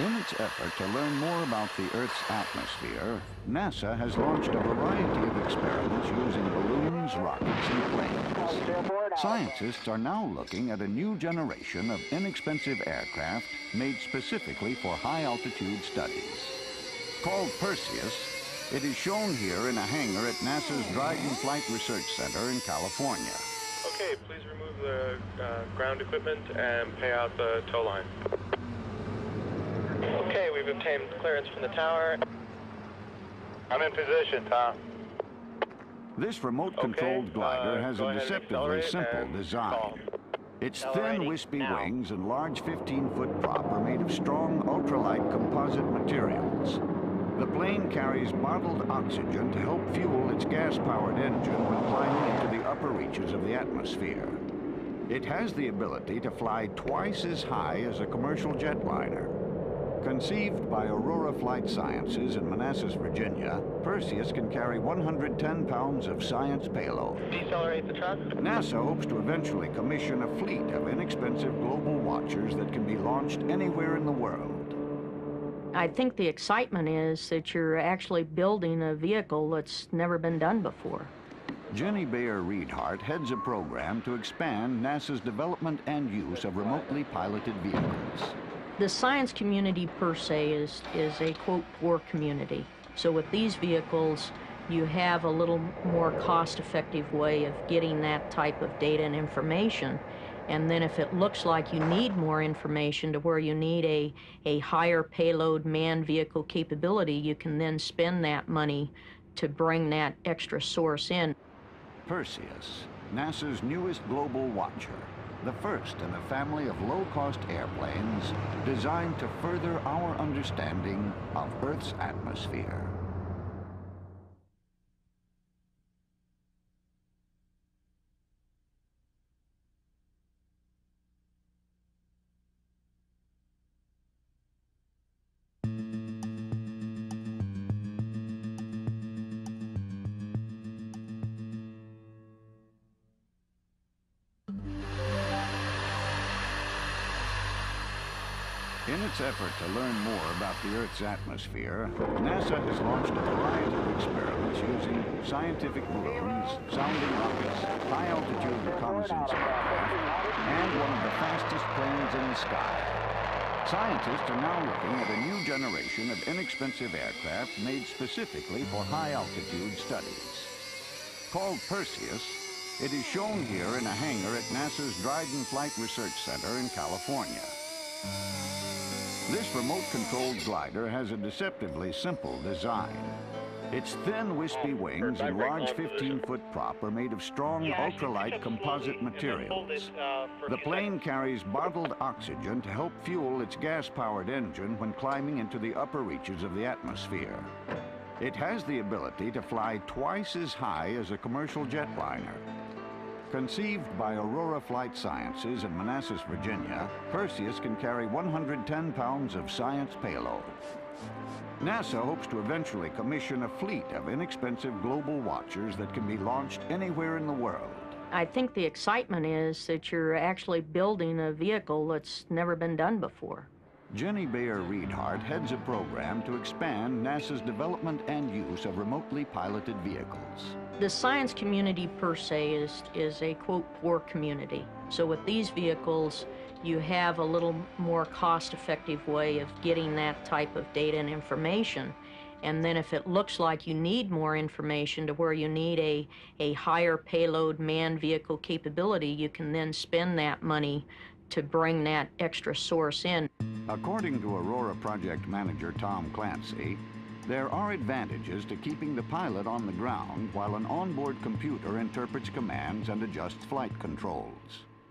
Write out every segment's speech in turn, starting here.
In its effort to learn more about the Earth's atmosphere, NASA has launched a variety of experiments using balloons, rockets, and planes. Scientists are now looking at a new generation of inexpensive aircraft made specifically for high-altitude studies. Called Perseus, it is shown here in a hangar at NASA's Dryden Flight Research Center in California. Okay, please remove the ground equipment and pay out the tow line. Okay, we've obtained clearance from the tower. I'm in position, Tom. This remote-controlled glider has a deceptively simple design. Its thin, wispy wings and large 15-foot prop are made of strong, ultralight composite materials. The plane carries bottled oxygen to help fuel its gas-powered engine when climbing into the upper reaches of the atmosphere. It has the ability to fly twice as high as a commercial jetliner. Conceived by Aurora Flight Sciences in Manassas, Virginia, Perseus can carry 110 pounds of science payload. Decelerate the truck. NASA hopes to eventually commission a fleet of inexpensive global watchers that can be launched anywhere in the world. I think the excitement is that you're actually building a vehicle that's never been done before. Jenny Baier Reinhardt heads a program to expand NASA's development and use of remotely piloted vehicles. The science community, per se, is a, quote, poor community. So with these vehicles, you have a little more cost-effective way of getting that type of data and information. And then if it looks like you need more information to where you need a higher payload manned vehicle capability, you can then spend that money to bring that extra source in. Perseus, NASA's newest global watcher. The first in a family of low-cost airplanes designed to further our understanding of Earth's atmosphere. In its effort to learn more about the Earth's atmosphere, NASA has launched a variety of experiments using scientific balloons, sounding rockets, high-altitude reconnaissance aircraft, and one of the fastest planes in the sky. Scientists are now looking at a new generation of inexpensive aircraft made specifically for high-altitude studies. Called Perseus, it is shown here in a hangar at NASA's Dryden Flight Research Center in California. This remote-controlled glider has a deceptively simple design. Its thin, wispy wings and large 15-foot prop are made of strong, ultralight composite materials. The plane carries bottled oxygen to help fuel its gas-powered engine when climbing into the upper reaches of the atmosphere. It has the ability to fly twice as high as a commercial jetliner. Conceived by Aurora Flight Sciences in Manassas, Virginia, Perseus can carry 110 pounds of science payload. NASA hopes to eventually commission a fleet of inexpensive global watchers that can be launched anywhere in the world. I think the excitement is that you're actually building a vehicle that's never been done before. Jenny Baier Reinhardt heads a program to expand NASA's development and use of remotely piloted vehicles. The science community, per se, is a, quote, poor community. So with these vehicles, you have a little more cost-effective way of getting that type of data and information. And then if it looks like you need more information to where you need a higher payload manned vehicle capability, you can then spend that money to bring that extra source in. According to Aurora project manager Tom Clancy, there are advantages to keeping the pilot on the ground while an onboard computer interprets commands and adjusts flight controls.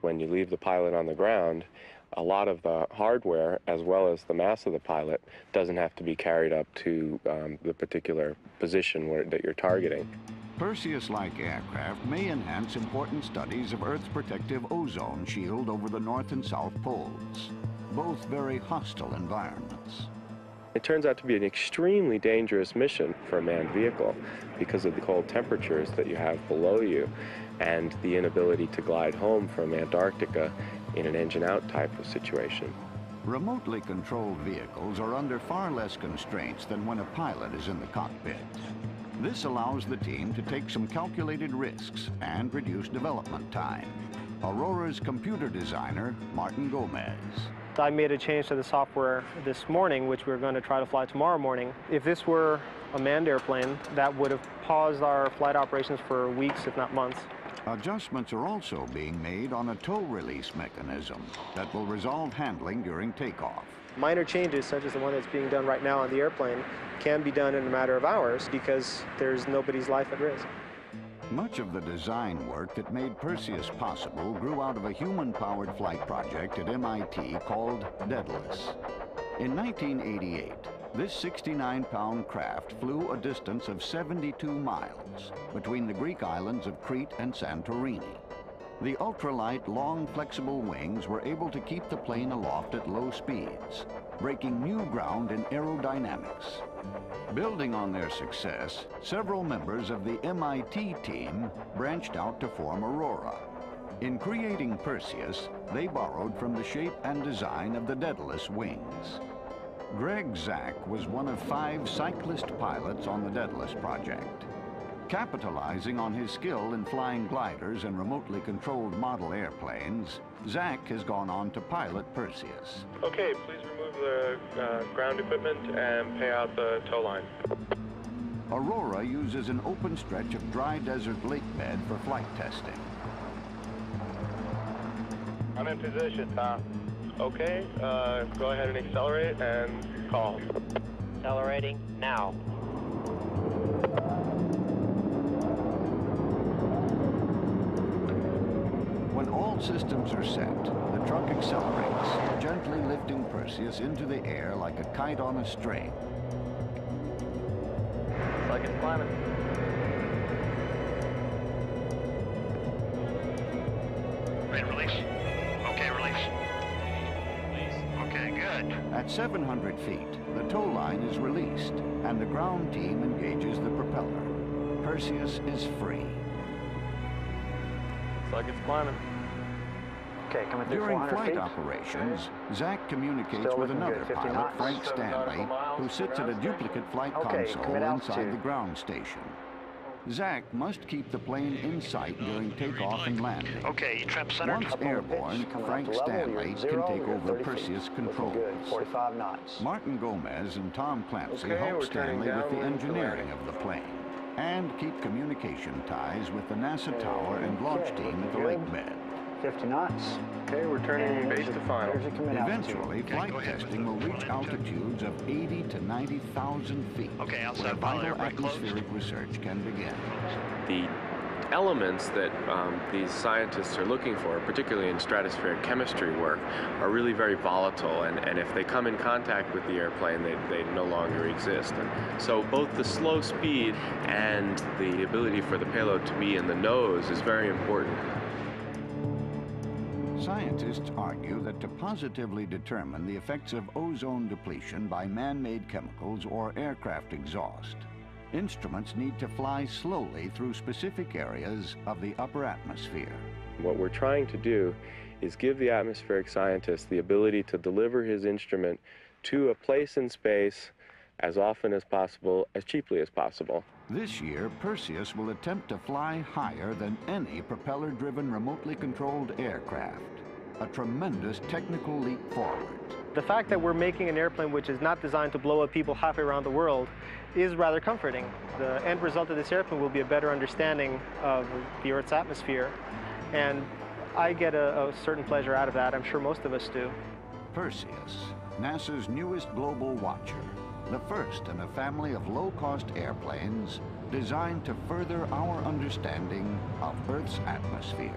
When you leave the pilot on the ground, a lot of the hardware, as well as the mass of the pilot, doesn't have to be carried up to the particular position that you're targeting. Perseus-like aircraft may enhance important studies of Earth's protective ozone shield over the North and South Poles, both very hostile environments. It turns out to be an extremely dangerous mission for a manned vehicle because of the cold temperatures that you have below you and the inability to glide home from Antarctica in an engine-out type of situation. Remotely controlled vehicles are under far less constraints than when a pilot is in the cockpit. This allows the team to take some calculated risks and reduce development time. Aurora's computer designer, Martin Gomez. I made a change to the software this morning, which we're going to try to fly tomorrow morning. If this were a manned airplane, that would have paused our flight operations for weeks, if not months. Adjustments are also being made on a tow release mechanism that will resolve handling during takeoff. Minor changes, such as the one that's being done right now on the airplane, can be done in a matter of hours because there's nobody's life at risk. Much of the design work that made Perseus possible grew out of a human-powered flight project at MIT called Daedalus. In 1988, this 69-pound craft flew a distance of 72 miles between the Greek islands of Crete and Santorini. The ultralight, long, flexible wings were able to keep the plane aloft at low speeds, breaking new ground in aerodynamics. Building on their success, several members of the MIT team branched out to form Aurora. In creating Perseus, they borrowed from the shape and design of the Daedalus wings. Greg Zack was one of 5 cyclist pilots on the Daedalus project. Capitalizing on his skill in flying gliders and remotely controlled model airplanes, Zack has gone on to pilot Perseus. Okay, please remove the ground equipment and pay out the tow line. Aurora uses an open stretch of dry desert lake bed for flight testing. I'm in position, Tom. Okay, go ahead and accelerate and call. Accelerating now. When all systems are set, the truck accelerates, gently lifting Perseus into the air like a kite on a string. Looks like it's climbing. Ready to release? Okay, release. Okay, good. At 700 feet, the tow line is released, and the ground team engages the propeller. Perseus is free. Looks like it's climbing. Okay, coming through. During flight operations, Zack communicates with another pilot, Frank Stanley, who sits at a duplicate flight console inside the ground station. Zack must keep the plane in sight during takeoff and landing. Okay, you trap centered. Once airborne, Frank Stanley can take over Perseus controls. 45 knots. Martin Gomez and Tom Clancy help Stanley with the engineering of the plane and keep communication ties with the NASA tower and launch team at the lake bed. 50 knots. Okay, we're turning base to final. Eventually, flight testing will reach altitudes of 80 to 90,000 feet. Okay, where vital atmospheric research can begin. The elements that these scientists are looking for, particularly in stratospheric chemistry work, are really very volatile, and if they come in contact with the airplane, they no longer exist. And so both the slow speed and the ability for the payload to be in the nose is very important. Scientists argue that to positively determine the effects of ozone depletion by man-made chemicals or aircraft exhaust, instruments need to fly slowly through specific areas of the upper atmosphere. What we're trying to do is give the atmospheric scientist the ability to deliver his instrument to a place in space as often as possible, as cheaply as possible. This year, Perseus will attempt to fly higher than any propeller-driven, remotely controlled aircraft. A tremendous technical leap forward. The fact that we're making an airplane which is not designed to blow up people halfway around the world is rather comforting. The end result of this airplane will be a better understanding of the Earth's atmosphere, and I get a certain pleasure out of that. I'm sure most of us do. Perseus, NASA's newest global watcher, the first in a family of low-cost airplanes designed to further our understanding of Earth's atmosphere.